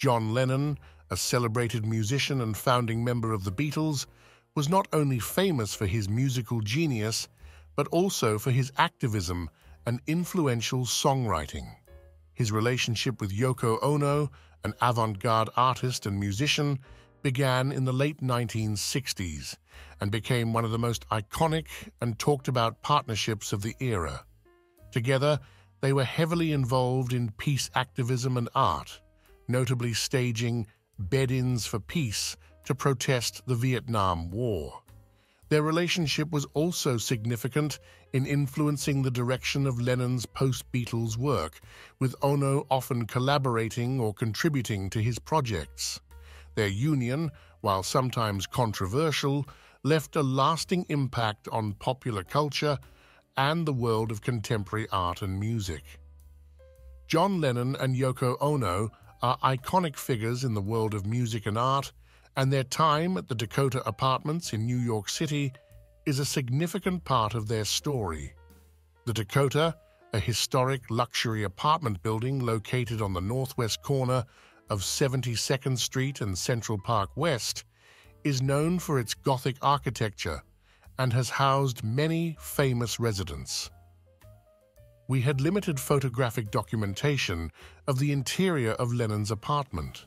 John Lennon, a celebrated musician and founding member of the Beatles, was not only famous for his musical genius, but also for his activism and influential songwriting. His relationship with Yoko Ono, an avant-garde artist and musician, began in the late 1960s and became one of the most iconic and talked-about partnerships of the era. Together, they were heavily involved in peace activism and art, notably staging bed-ins for peace to protest the Vietnam War. Their relationship was also significant in influencing the direction of Lennon's post-Beatles work, with Ono often collaborating or contributing to his projects. Their union, while sometimes controversial, left a lasting impact on popular culture and the world of contemporary art and music. John Lennon and Yoko Ono are iconic figures in the world of music and art, and their time at the Dakota Apartments in New York City is a significant part of their story. The Dakota, a historic luxury apartment building located on the northwest corner of 72nd Street and Central Park West, is known for its Gothic architecture and has housed many famous residents. We had limited photographic documentation of the interior of Lennon's apartment.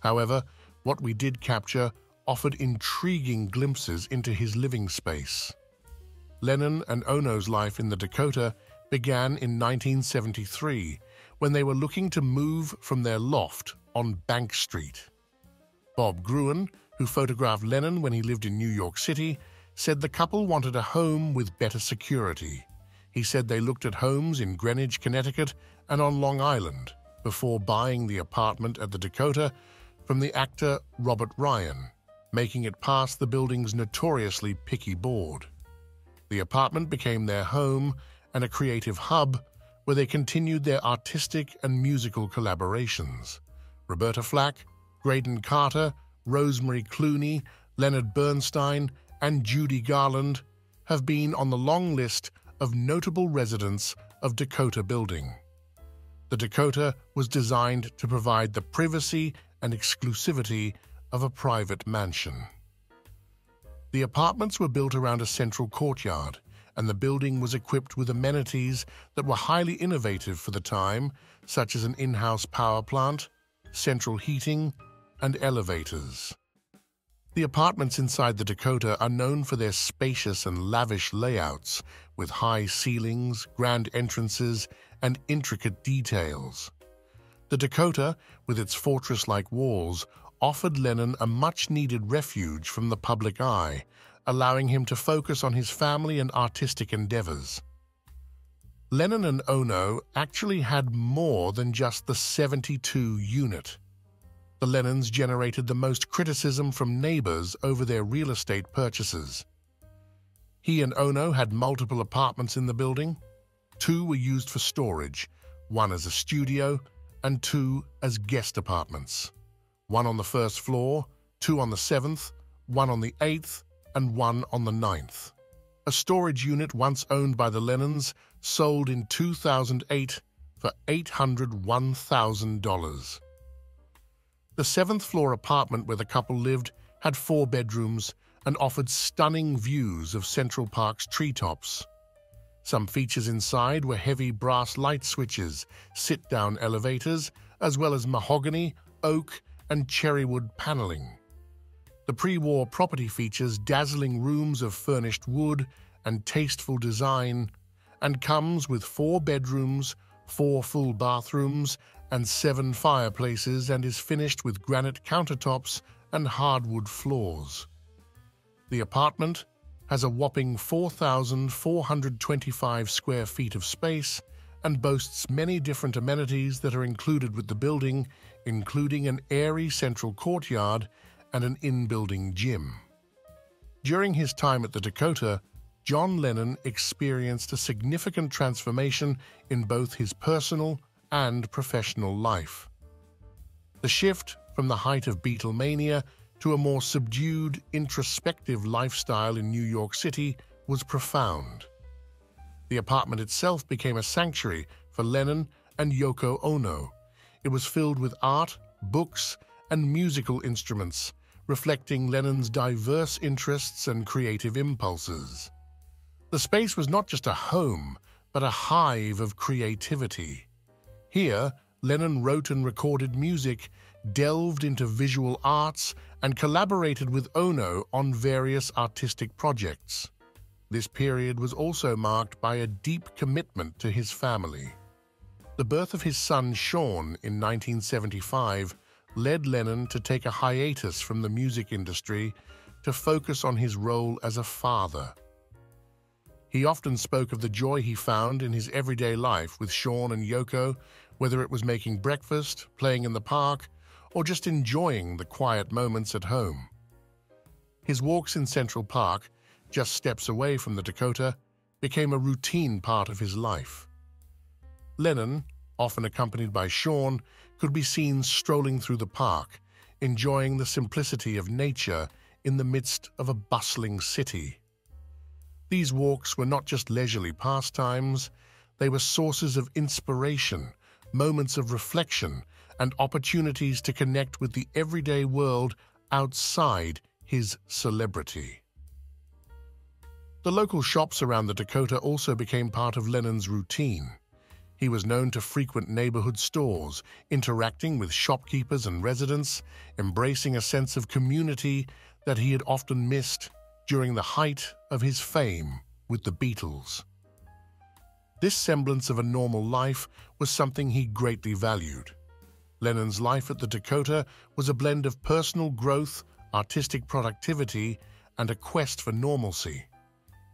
However, what we did capture offered intriguing glimpses into his living space. Lennon and Ono's life in the Dakota began in 1973 when they were looking to move from their loft on Bank Street. Bob Gruen, who photographed Lennon when he lived in New York City, said the couple wanted a home with better security. He said they looked at homes in Greenwich, Connecticut, and on Long Island before buying the apartment at the Dakota from the actor Robert Ryan, making it past the building's notoriously picky board. The apartment became their home and a creative hub where they continued their artistic and musical collaborations. Roberta Flack, Graydon Carter, Rosemary Clooney, Leonard Bernstein, and Judy Garland have been on the long list of notable residents of Dakota Building. The Dakota was designed to provide the privacy and exclusivity of a private mansion. The apartments were built around a central courtyard, and the building was equipped with amenities that were highly innovative for the time, such as an in-house power plant, central heating, and elevators. The apartments inside the Dakota are known for their spacious and lavish layouts, with high ceilings, grand entrances, and intricate details. The Dakota, with its fortress-like walls, offered Lennon a much-needed refuge from the public eye, allowing him to focus on his family and artistic endeavors. Lennon and Ono actually had more than just the 72 unit. The Lennons generated the most criticism from neighbors over their real estate purchases. He and Ono had multiple apartments in the building. Two were used for storage, one as a studio, and two as guest apartments. One on the first floor, two on the 7th, one on the 8th, and one on the 9th. A storage unit once owned by the Lennons sold in 2008 for $801,000. The 7th floor apartment where the couple lived had 4 bedrooms and offered stunning views of Central Park's treetops. Some features inside were heavy brass light switches, sit-down elevators, as well as mahogany, oak, and cherrywood paneling. The pre-war property features dazzling rooms of furnished wood and tasteful design, and comes with 4 bedrooms, 4 full bathrooms, and 7 fireplaces, and is finished with granite countertops and hardwood floors. The apartment has a whopping 4,425 square feet of space and boasts many different amenities that are included with the building, including an airy central courtyard and an in-building gym. During his time at the Dakota, John Lennon experienced a significant transformation in both his personal and professional life. The shift from the height of Beatlemania to a more subdued, introspective lifestyle in New York City was profound. The apartment itself became a sanctuary for Lennon and Yoko Ono. It was filled with art, books, and musical instruments, reflecting Lennon's diverse interests and creative impulses. The space was not just a home, but a hive of creativity. Here, Lennon wrote and recorded music, delved into visual arts, and collaborated with Ono on various artistic projects. This period was also marked by a deep commitment to his family. The birth of his son Sean in 1975 led Lennon to take a hiatus from the music industry to focus on his role as a father. He often spoke of the joy he found in his everyday life with Sean and Yoko, whether it was making breakfast, playing in the park, or just enjoying the quiet moments at home. His walks in Central Park, just steps away from the Dakota, became a routine part of his life. Lennon, often accompanied by Sean, could be seen strolling through the park, enjoying the simplicity of nature in the midst of a bustling city. These walks were not just leisurely pastimes, they were sources of inspiration, moments of reflection, and opportunities to connect with the everyday world outside his celebrity. The local shops around the Dakota also became part of Lennon's routine. He was known to frequent neighborhood stores, interacting with shopkeepers and residents, embracing a sense of community that he had often missed during the height of his fame with the Beatles. This semblance of a normal life was something he greatly valued. Lennon's life at the Dakota was a blend of personal growth, artistic productivity, and a quest for normalcy.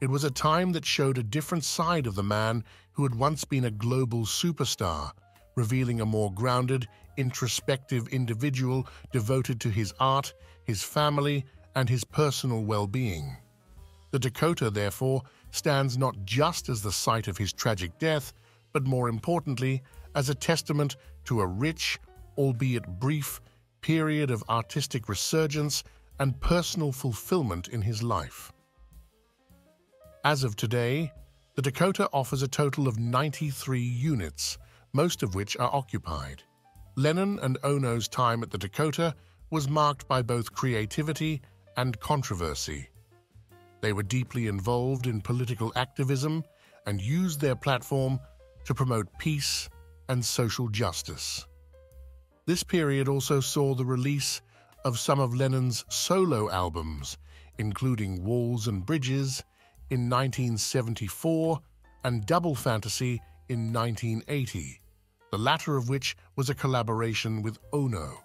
It was a time that showed a different side of the man who had once been a global superstar, revealing a more grounded, introspective individual devoted to his art, his family, and his personal well-being. The Dakota, therefore, stands not just as the site of his tragic death, but more importantly, as a testament to a rich, albeit brief, period of artistic resurgence and personal fulfillment in his life. As of today, the Dakota offers a total of 93 units, most of which are occupied. Lennon and Ono's time at the Dakota was marked by both creativity and controversy. They were deeply involved in political activism and used their platform to promote peace and social justice. This period also saw the release of some of Lennon's solo albums, including Walls and Bridges, in 1974 and Double Fantasy in 1980, the latter of which was a collaboration with Ono.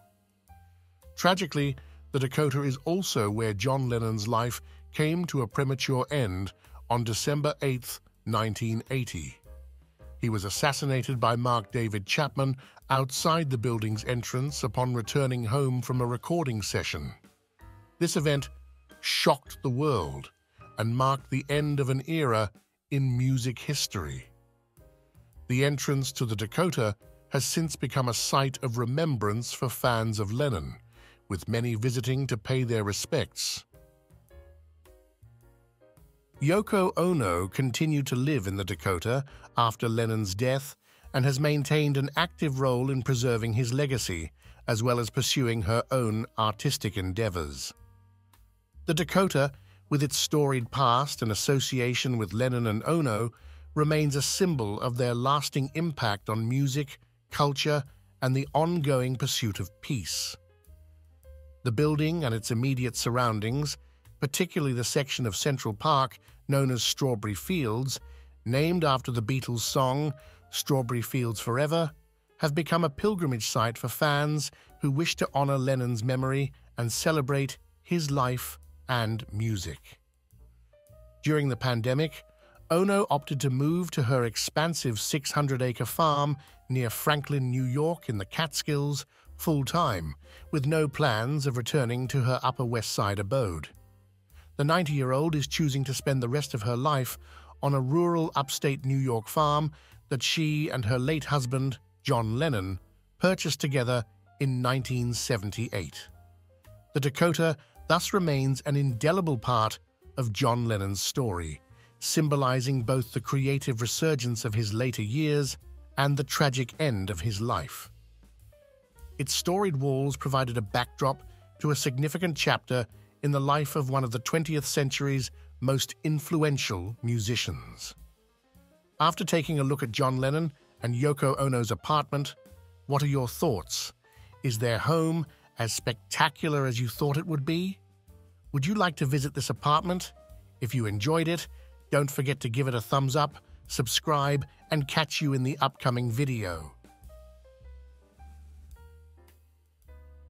Tragically, the Dakota is also where John Lennon's life came to a premature end on December 8, 1980. He was assassinated by Mark David Chapman outside the building's entrance upon returning home from a recording session. This event shocked the world and marked the end of an era in music history. The entrance to the Dakota has since become a site of remembrance for fans of Lennon, with many visiting to pay their respects. Yoko Ono continued to live in the Dakota after Lennon's death and has maintained an active role in preserving his legacy, as well as pursuing her own artistic endeavors. The Dakota, with its storied past and association with Lennon and Ono, remains a symbol of their lasting impact on music, culture, and the ongoing pursuit of peace. The building and its immediate surroundings, particularly the section of Central Park known as Strawberry Fields, named after the Beatles' song "Strawberry Fields Forever," have become a pilgrimage site for fans who wish to honor Lennon's memory and celebrate his life and music. During the pandemic, Ono opted to move to her expansive 600-acre farm near Franklin, New York in the Catskills full-time, with no plans of returning to her Upper West Side abode. The 90-year-old is choosing to spend the rest of her life on a rural upstate New York farm that she and her late husband, John Lennon, purchased together in 1978. The Dakota thus remains an indelible part of John Lennon's story, symbolizing both the creative resurgence of his later years and the tragic end of his life. Its storied walls provided a backdrop to a significant chapter in the life of one of the 20th century's most influential musicians. After taking a look at John Lennon and Yoko Ono's apartment, what are your thoughts? Is their home as spectacular as you thought it would be? Would you like to visit this apartment? If you enjoyed it, don't forget to give it a thumbs up, subscribe, and catch you in the upcoming video.